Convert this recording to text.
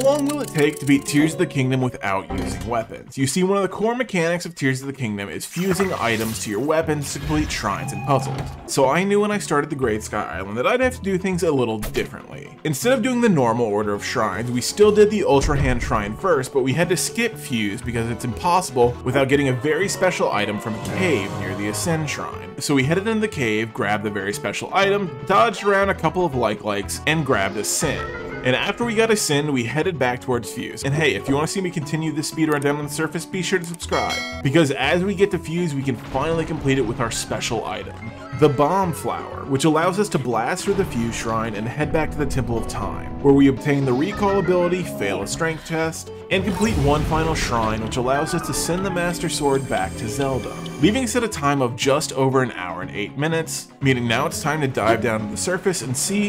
long will it take to beat Tears of the Kingdom without using weapons? You see, one of the core mechanics of Tears of the Kingdom is fusing items to your weapons to complete shrines and puzzles. So I knew when I started the Great Sky Island that I'd have to do things a little differently. Instead of doing the normal order of shrines, we still did the Ultra Hand Shrine first, but we had to skip Fuse because it's impossible without getting a very special item from a cave near the Ascend Shrine. So we headed into the cave, grabbed the very special item, dodged around a couple of like-likes, and grabbed Ascend. And after we got Ascend, we headed back towards Fuse. And hey, if you want to see me continue this speedrun down on the surface, be sure to subscribe, because as we get to Fuse, we can finally complete it with our special item, the Bomb Flower, which allows us to blast through the Fuse Shrine and head back to the Temple of Time, where we obtain the Recall ability, fail a strength test, and complete one final shrine, which allows us to send the Master Sword back to Zelda, leaving us at a time of just over an hour and 8 minutes, meaning now it's time to dive down to the surface and see